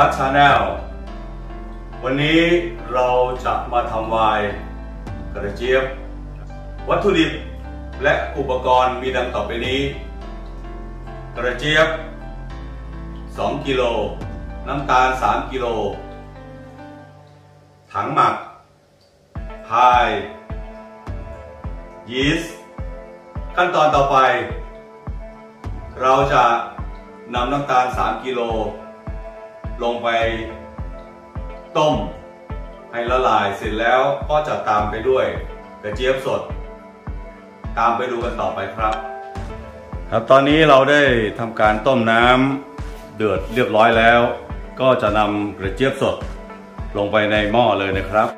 พระชาแนลวันนี้เราจะมาทำไวน์กระเจี๊ยบวัตถุดิบและอุปกรณ์มีดังต่อไปนี้กระเจี๊ยบ2กิโลน้ำตาล3กิโลถังหมักพายยีสต์ขั้นตอนต่อไปเราจะนำน้ำตาล3กิโลลงไปต้มให้ละลายเสร็จแล้วก็จะตามไปด้วยกระเจี๊ยบสดตามไปดูกันต่อไปครับตอนนี้เราได้ทำการต้มน้ำเดือดเรียบร้อยแล้วก็จะนำกระเจี๊ยบสดลงไปในหม้อเลยนะครับ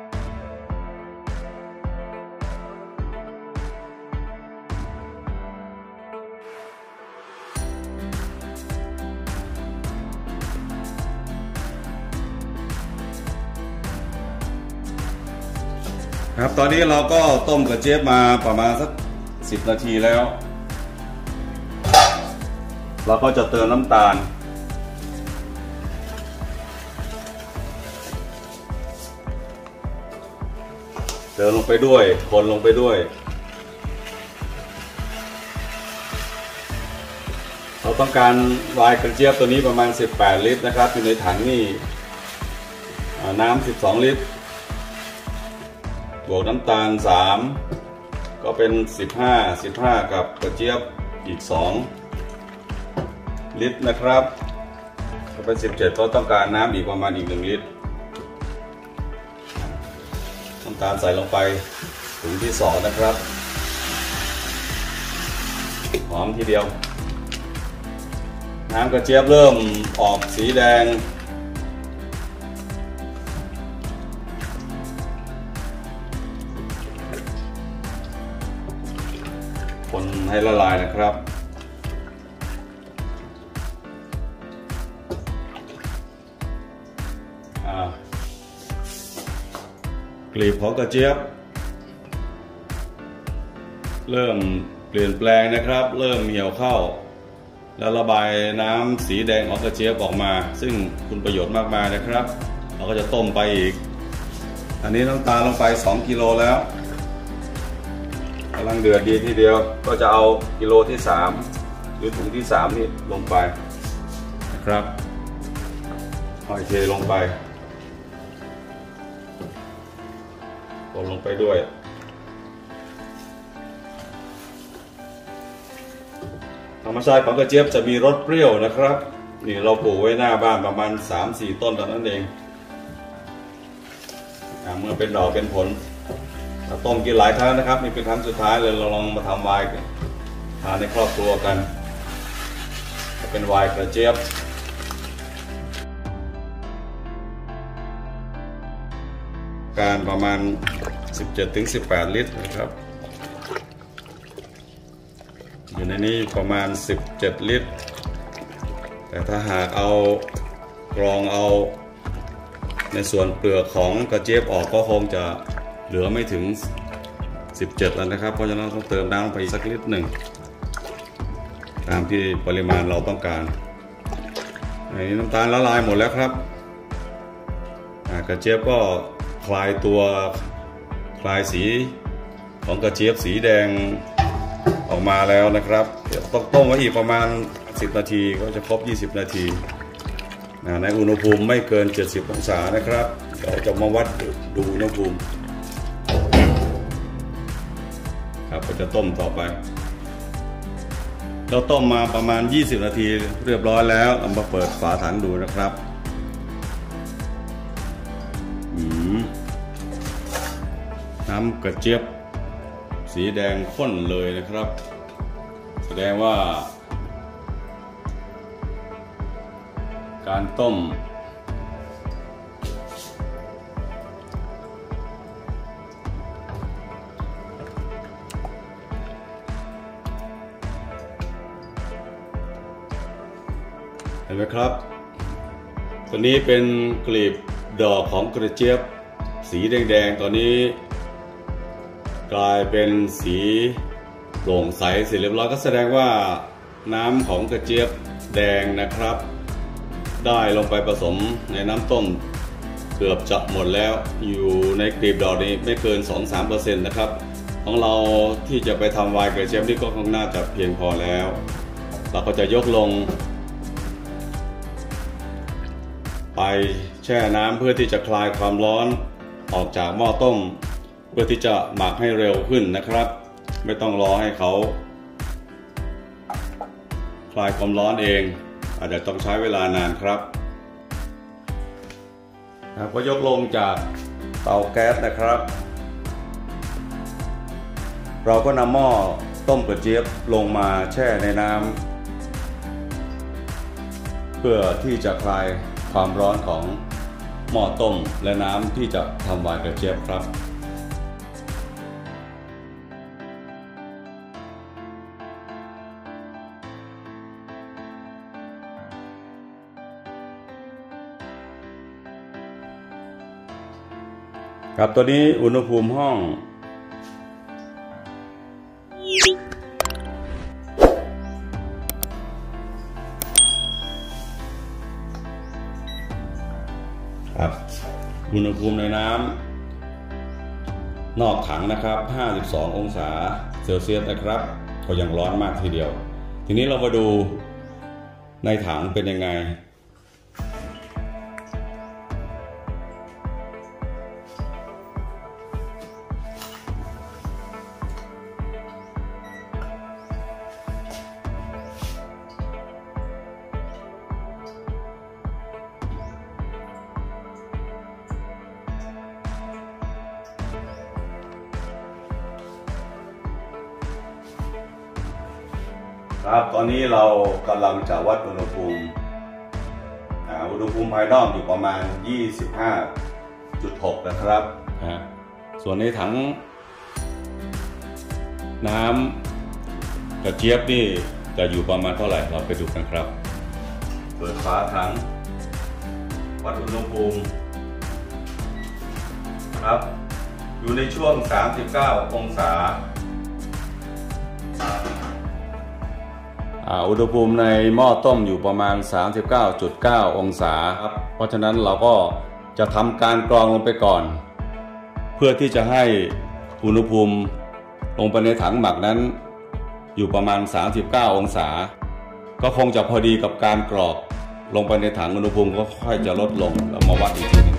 ครับตอนนี้เราก็ต้มกระเจี๊ยบมาประมาณสัก10นาทีแล้วเราก็จะเติมน้ำตาลเติมลงไปด้วยคนลงไปด้วยเราต้องการไวน์กระเจี๊ยบตัวนี้ประมาณ18ลิตรนะครับอยู่ในถังนี่น้ำ12ลิตรบวกน้ำตาล3ก็เป็น15กับกระเจี๊ยบอีก2ลิตรนะครับก็เป็น17ก็ต้องการน้ำอีกประมาณอีก1ลิตรน้ำตาลใส่ลงไปถุงที่2นะครับหอมทีเดียวน้ำกระเจี๊ยบเริ่มออกสีแดงคนให้ละลายนะครับกลีบของกระเจี๊ยบเริ่มเปลี่ยนแปลงนะครับเริ่มเหี่ยวเข้าแล้วระบายน้ำสีแดงของกระเจี๊ยบออกมาซึ่งคุณประโยชน์มากมายนะครับเราก็จะต้มไปอีกอันนี้น้ำตาลลงไป2กิโลแล้วกำลังเดือดดีทีเดียวก็จะเอากิโลที่3หรือถุงที่3นี่ลงไปนะครับโอเคลงไปคนลงไปด้วยธรรมชาติของกระเจี๊ยบจะมีรสเปรี้ยวนะครับนี่เราปลูกไว้หน้าบ้านประมาณ 3-4 ต้นเท่านั้นเองเมื่อเป็นดอกเป็นผลต้มกินหลายครั้งนะครับนี่เป็นครั้งสุดท้ายเลยเราลองมาทำไวน์ทานในครอบครัวกันเป็นไวน์กระเจี๊ยบการประมาณ 17-18 ลิตรนะครับอยู่ในนี้ประมาณ17ลิตรแต่ถ้าหากเอากรองเอาในส่วนเปลือกของกระเจี๊ยบออกก็คงจะเหลือไม่ถึง17แล้วนะครับเพราะฉะนั้นต้องเติมน้ำไปอีกสักลิตรหนึ่งตามที่ปริมาณเราต้องการอันนี้น้ำตาลละลายหมดแล้วครับกระเจี๊ยบก็คลายสีของกระเจี๊ยบสีแดงออกมาแล้วนะครับเดี๋ยวต้มไว้อีกประมาณ10นาทีก็จะครบ20นาทีในอุณหภูมิไม่เกิน70องศานะครับเราจะมาวัดดูอุณหภูมิครับก็จะต้มต่อไปเราต้มมาประมาณ20นาทีเรียบร้อยแล้วเอามาเปิดฝาถังดูนะครับน้ำกระเจี๊ยบสีแดงข้นเลยนะครับแสดงว่าการต้มเห็นไหมครับตอนนี้เป็นกลีบดอกของกระเจี๊ยบสีแดงๆตอนนี้กลายเป็นสีโปร่งใสเสร็จเรียบร้อยก็แสดงว่าน้ำของกระเจี๊ยบแดงนะครับ ได้ลงไปผสมในน้ำต้มเกือบจะหมดแล้วอยู่ในกลีบดอกนี้ไม่เกิน 2-3% นะครับของเราที่จะไปทำไวน์เกรดเชฟนี่ก็คงน่าจะเพียงพอแล้วเราก็จะยกลงไปแช่น้ำเพื่อที่จะคลายความร้อนออกจากหม้อต้มเพื่อที่จะหมักให้เร็วขึ้นนะครับไม่ต้องรอให้เขาคลายความร้อนเองอาจจะต้องใช้เวลานานครับก็ยกลงจากเตาแก๊สนะครับเราก็นำหม้อต้มกระเจี๊ยบลงมาแช่ในน้ำเพื่อที่จะคลายความร้อนของหม้อต้มและน้ำที่จะทำไวน์กระเจี๊ยบครับครับตอนนี้อุณหภูมิห้องครับอุณหภูมิในน้ำนอกถังนะครับ52องศาเซลเซียสนะครับก็ยังร้อนมากทีเดียวทีนี้เรามาดูในถังเป็นยังไงครับตอนนี้เรากำลังจะวัดอุณหภูมิภายนอกอยู่ประมาณ 25.6 นะครับส่วนในถังน้ำกระเจี๊ยบนี่จะอยู่ประมาณเท่าไหร่เราไปดูกันครับเปิดฝาถังวัดอุณหภูมิครับอยู่ในช่วง39องศาอุณหภูมิในหม้อต้มอยู่ประมาณ 39.9 องศาครับเพราะฉะนั้นเราก็จะทำการกรองลงไปก่อนเพื่อที่จะให้อุณหภูมิลงไปในถังหมักนั้นอยู่ประมาณ 39 องศาก็คงจะพอดีกับการกรอกลงไปในถังอุณหภูมิก็ค่อยจะลดลงแล้วมาวัดอีกที